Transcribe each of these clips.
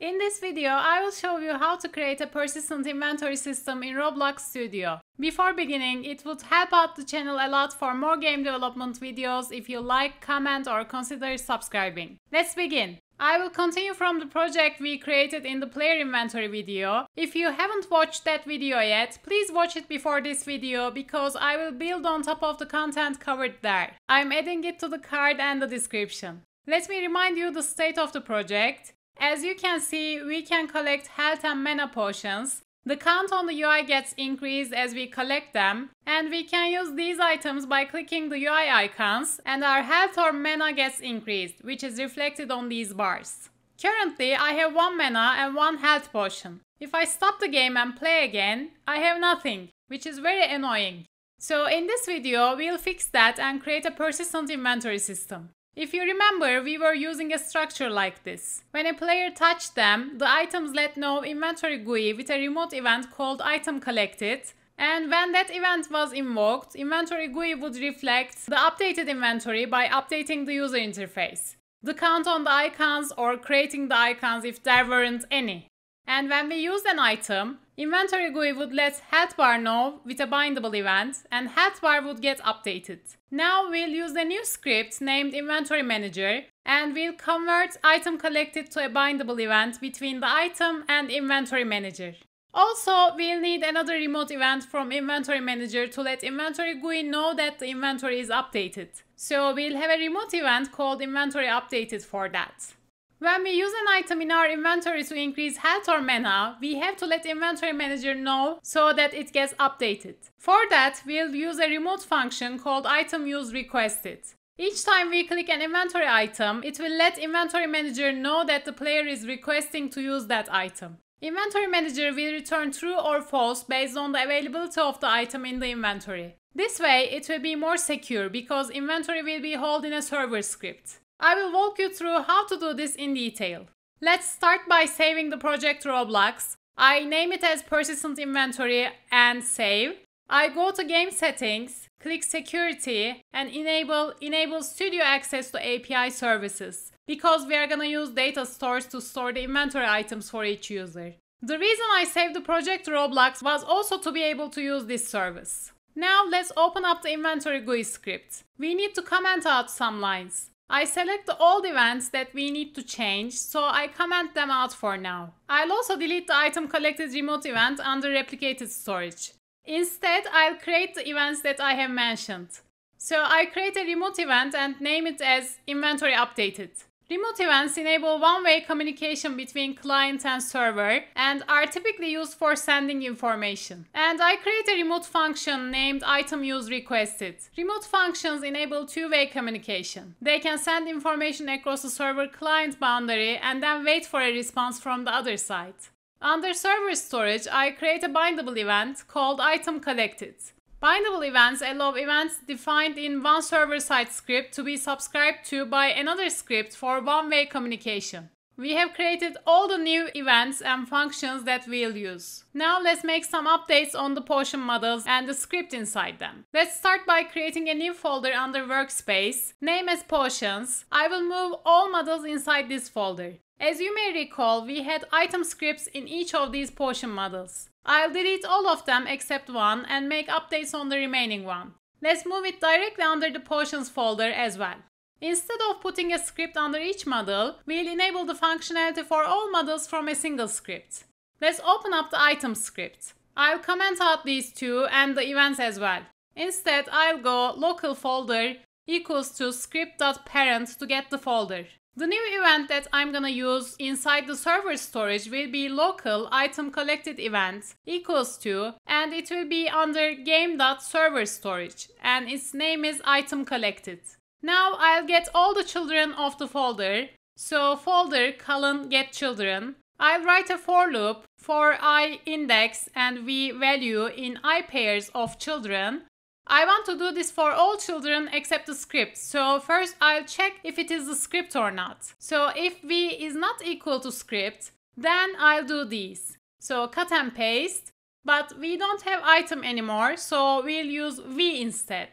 In this video, I will show you how to create a persistent inventory system in Roblox Studio. Before beginning, it would help out the channel a lot for more game development videos if you like, comment or consider subscribing. Let's begin. I will continue from the project we created in the player inventory video. If you haven't watched that video yet, please watch it before this video because I will build on top of the content covered there. I'm adding it to the card and the description. Let me remind you the state of the project. As you can see, we can collect health and mana potions. The count on the UI gets increased as we collect them, and we can use these items by clicking the UI icons, and our health or mana gets increased, which is reflected on these bars. Currently, I have 1 mana and 1 health potion. If I stop the game and play again, I have nothing, which is very annoying. So in this video, we'll fix that and create a persistent inventory system. If you remember, we were using a structure like this. When a player touched them, the items let know inventory GUI with a remote event called item collected, and when that event was invoked, inventory GUI would reflect the updated inventory by updating the user interface, the count on the icons or creating the icons if there weren't any. And when we used an item, inventory GUI would let health bar know with a bindable event, and health bar would get updated. Now we'll use a new script named inventory manager, and we'll convert item collected to a bindable event between the item and inventory manager. Also, we'll need another remote event from inventory manager to let inventory GUI know that the inventory is updated. So we'll have a remote event called inventory updated for that. When we use an item in our inventory to increase health or mana, we have to let inventory manager know so that it gets updated. For that, we'll use a remote function called itemUseRequested. Each time we click an inventory item, it will let inventory manager know that the player is requesting to use that item. Inventory manager will return true or false based on the availability of the item in the inventory. This way, it will be more secure because inventory will be held in a server script. I will walk you through how to do this in detail. Let's start by saving the project to Roblox. I name it as persistent inventory and save. I go to game settings, click security and enable studio access to API services because we are gonna use data stores to store the inventory items for each user. The reason I saved the project to Roblox was also to be able to use this service. Now let's open up the inventory GUI script. We need to comment out some lines. I select the old events that we need to change, so I comment them out for now. I'll also delete the item collected remote event under replicated storage. Instead, I'll create the events that I have mentioned. So I create a remote event and name it as inventory updated. Remote events enable one-way communication between client and server and are typically used for sending information. And I create a remote function named itemUseRequested. Remote functions enable two-way communication. They can send information across the server-client boundary and then wait for a response from the other side. Under server storage, I create a bindable event called itemCollected. Bindable events allow events defined in one server-side script to be subscribed to by another script for one-way communication. We have created all the new events and functions that we'll use. Now let's make some updates on the potion models and the script inside them. Let's start by creating a new folder under workspace, name as potions. I will move all models inside this folder. As you may recall, we had item scripts in each of these potion models. I'll delete all of them except one and make updates on the remaining one. Let's move it directly under the potions folder as well. Instead of putting a script under each model, we'll enable the functionality for all models from a single script. Let's open up the item script. I'll comment out these two and the events as well. Instead, I'll go local folder equals to script.parent to get the folder. The new event that I'm gonna use inside the server storage will be local item collected event equals to, and it will be under game.server storage, and its name is item collected. Now I'll get all the children of the folder. So folder colon get children. I'll write a for loop for I index and v value in I pairs of children. I want to do this for all children except the script, so first I'll check if it is the script or not. So if v is not equal to script, then I'll do these. So cut and paste, but we don't have item anymore, so we'll use v instead.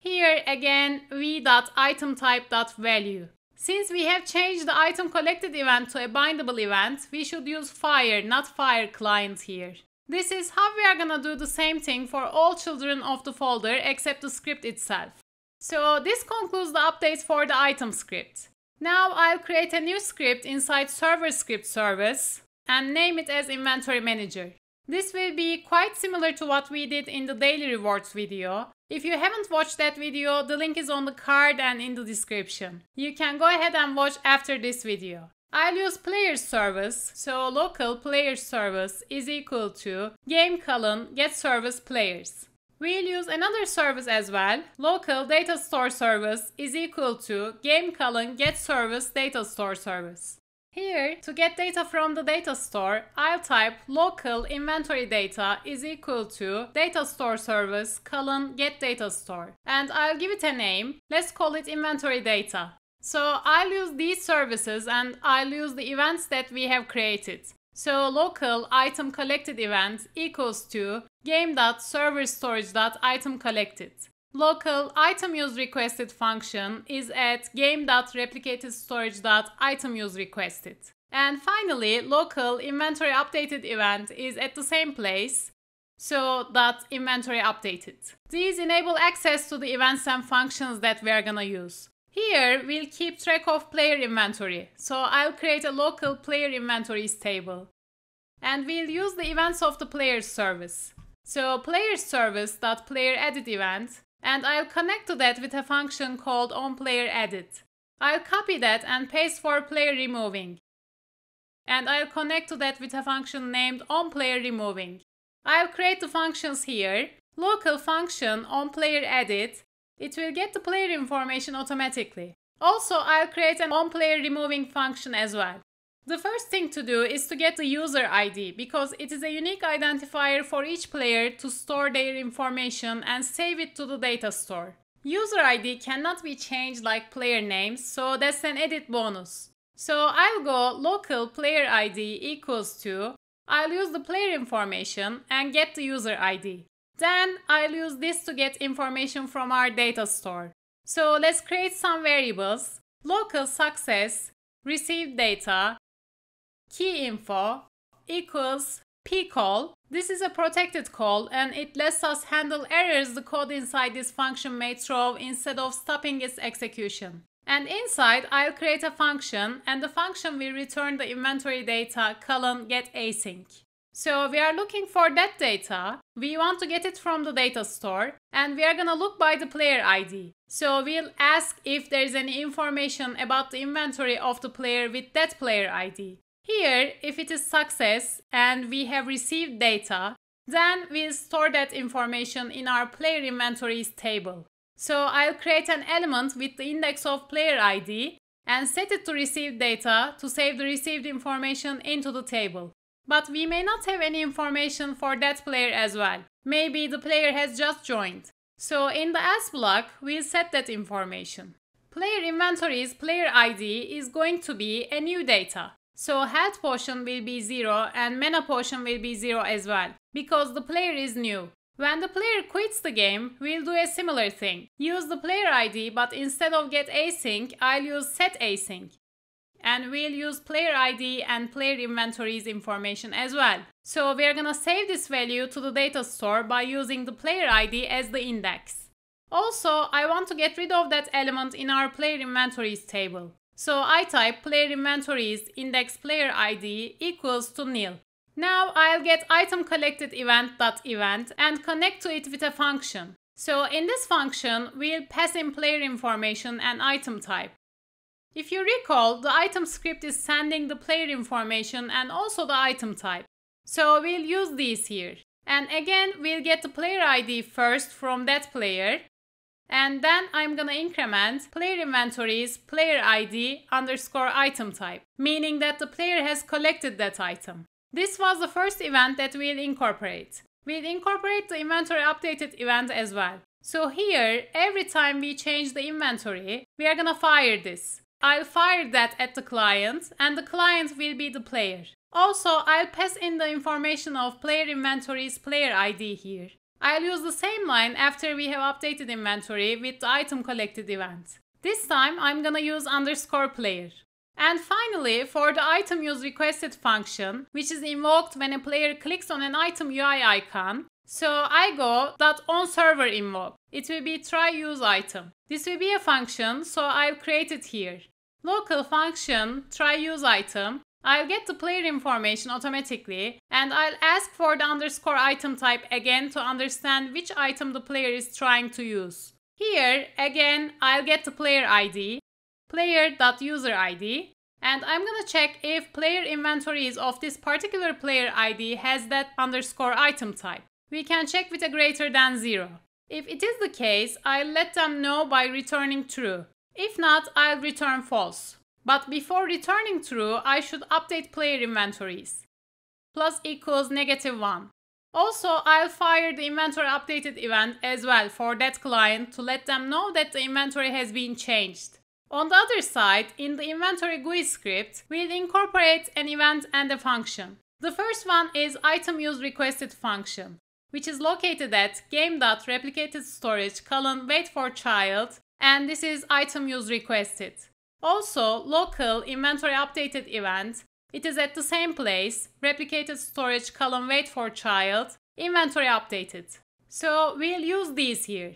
Here again v.itemType.value. Since we have changed the item collected event to a bindable event, we should use fire, not fire client here. This is how we are gonna do the same thing for all children of the folder except the script itself. So this concludes the updates for the item script. Now I'll create a new script inside server script service and name it as inventory manager. This will be quite similar to what we did in the daily rewards video. If you haven't watched that video, the link is on the card and in the description. You can go ahead and watch after this video. I'll use player service, so local player service is equal to game:getServicePlayers. We'll use another service as well. Local data store service is equal to game:getServiceDataStoreService. Here, to get data from the data store, I'll type local inventory data is equal to data store service get data store, and I'll give it a name. Let's call it inventory data. So I'll use these services and I'll use the events that we have created. So local item collected event equals to game.serverStorage.itemCollected. Local item use requested function is at game.replicatedStorage.itemUseRequested. And finally, local inventory updated event is at the same place, so .inventory updated. These enable access to the events and functions that we are gonna use. Here, we'll keep track of player inventory, so I'll create a local player inventories table. And we'll use the events of the player service. So player service.playerEdit event, and I'll connect to that with a function called onPlayerEdit. I'll copy that and paste for player removing. And I'll connect to that with a function named onPlayerRemoving. I'll create the functions here. Local function onPlayerEdit. It will get the player information automatically. Also, I'll create an onPlayerRemoving function as well. The first thing to do is to get the user ID, because it is a unique identifier for each player to store their information and save it to the data store. User ID cannot be changed like player names, so that's an edit bonus. So I'll go local player ID equals to, I'll use the player information and get the user ID. Then I'll use this to get information from our data store. So let's create some variables. Local success received data key info equals pcall. This is a protected call and it lets us handle errors the code inside this function may throw instead of stopping its execution. And inside I'll create a function, and the function will return the inventory data get_async. So we are looking for that data, we want to get it from the data store, and we are gonna look by the player ID. So we'll ask if there is any information about the inventory of the player with that player ID. Here, if it is success and we have received data, then we'll store that information in our player inventories table. So I'll create an element with the index of player ID and set it to receive data to save the received information into the table. But we may not have any information for that player as well. Maybe the player has just joined. So in the else block, we'll set that information. Player inventory's player ID is going to be a new data. So health potion will be 0 and mana potion will be 0 as well, because the player is new. When the player quits the game, we'll do a similar thing. Use the player ID, but instead of get async, I'll use set async. And we'll use player ID and player inventories information as well. So we are gonna save this value to the data store by using the player ID as the index. Also, I want to get rid of that element in our player inventories table. So I type player inventories index player ID equals to nil. Now I'll get item collected event.event and connect to it with a function. So in this function, we'll pass in player information and item type. If you recall, the item script is sending the player information and also the item type. So we'll use these here. And again, we'll get the player ID first from that player. And then I'm gonna increment player inventories player ID underscore item type, meaning that the player has collected that item. This was the first event that we'll incorporate. We'll incorporate the inventory updated event as well. So here, every time we change the inventory, we are gonna fire this. I'll fire that at the client, and the client will be the player. Also, I'll pass in the information of player inventory's player ID here. I'll use the same line after we have updated inventory with the item collected event. This time I'm gonna use underscore player. And finally, for the item use requested function, which is invoked when a player clicks on an item UI icon, so I go .onServerInvoke. It will be try use item. This will be a function, so I've created here. Local function try use item. I'll get the player information automatically, and I'll ask for the underscore item type again to understand which item the player is trying to use. Here, again, I'll get the player ID, player.user ID, and I'm gonna check if player inventories of this particular player ID has that underscore item type. We can check with a greater than 0. If it is the case, I'll let them know by returning true. If not, I'll return false. But before returning true, I should update player inventories. +=-1. Also, I'll fire the inventory updated event as well for that client to let them know that the inventory has been changed. On the other side, in the inventory GUI script, we'll incorporate an event and a function. The first one is item use requested function, which is located at game.replicatedStorage:waitForChild, and this is item use requested. Also, local inventory updated event. It is at the same place, replicatedStorage:waitForChild, inventory updated. So we'll use these here.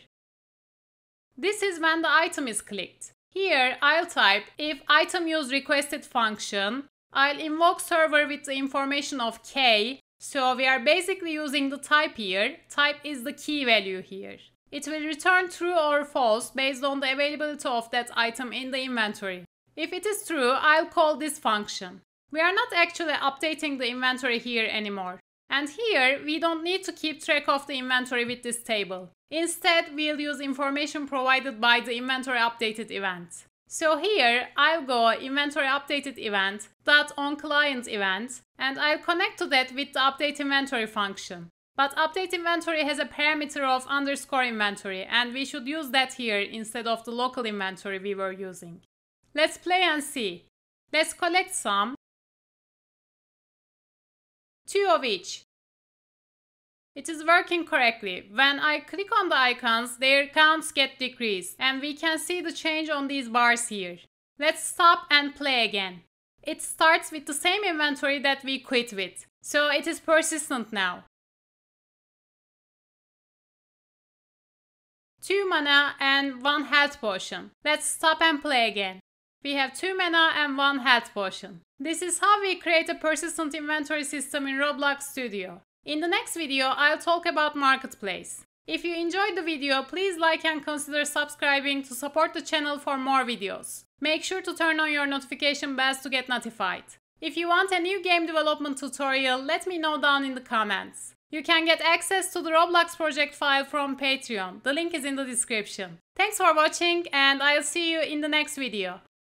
This is when the item is clicked. Here I'll type if item use requested function. I'll invoke server with the information of k. So we are basically using the type here. Type is the key value here. It will return true or false based on the availability of that item in the inventory. If it is true, I'll call this function. We are not actually updating the inventory here anymore. And here, we don't need to keep track of the inventory with this table. Instead, we'll use information provided by the inventory updated event. So here, I'll go inventory updated event .onClient event, and I'll connect to that with the update inventory function. But update inventory has a parameter of underscore inventory, and we should use that here instead of the local inventory we were using. Let's play and see. Let's collect some. 2 of each. It is working correctly. When I click on the icons, their counts get decreased, and we can see the change on these bars here. Let's stop and play again. It starts with the same inventory that we quit with, so it is persistent now. 2 mana and 1 health potion. Let's stop and play again. We have 2 mana and 1 health potion. This is how we create a persistent inventory system in Roblox Studio. In the next video, I'll talk about Marketplace. If you enjoyed the video, please like and consider subscribing to support the channel for more videos. Make sure to turn on your notification bells to get notified. If you want a new game development tutorial, let me know down in the comments. You can get access to the Roblox project file from Patreon. The link is in the description. Thanks for watching, and I'll see you in the next video.